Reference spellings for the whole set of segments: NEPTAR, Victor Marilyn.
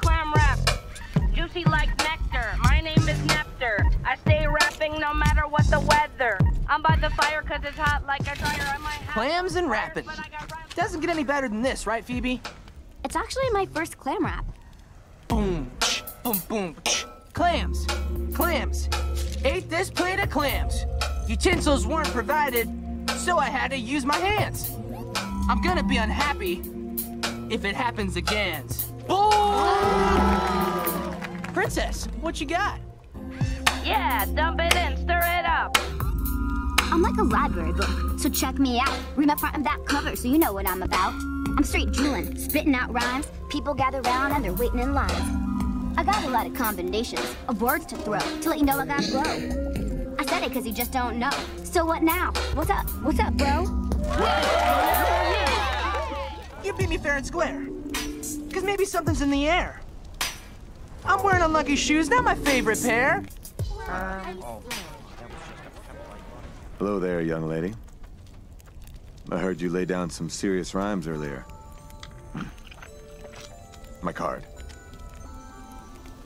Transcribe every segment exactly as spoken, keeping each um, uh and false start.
Clam wrap, juicy like nectar. My name is N E P T A R. I stay rapping no matter what the weather. I'm by the fire cause it's hot like a dryer on my house. Clams and rapping. Doesn't get any better than this, right, Phoebe? It's actually my first clam wrap. Boom, boom, boom. Clams, clams. Ate this plate of clams. Utensils weren't provided, so I had to use my hands. I'm gonna be unhappy if it happens again. Oh! Princess, what you got? Yeah, dump it in, stir it up. I'm like a library book, so check me out. Read my front and back cover so you know what I'm about. I'm straight drooling, spitting out rhymes. People gather round and they're waiting in lines. I got a lot of combinations of words to throw to let you know I got blow. I said it cause you just don't know. So what now? What's up? What's up, bro? You beat me fair and square. Because maybe something's in the air. I'm wearing unlucky shoes, not my favorite pair. Hello there, young lady. I heard you lay down some serious rhymes earlier. My card.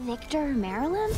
Victor Marilyn?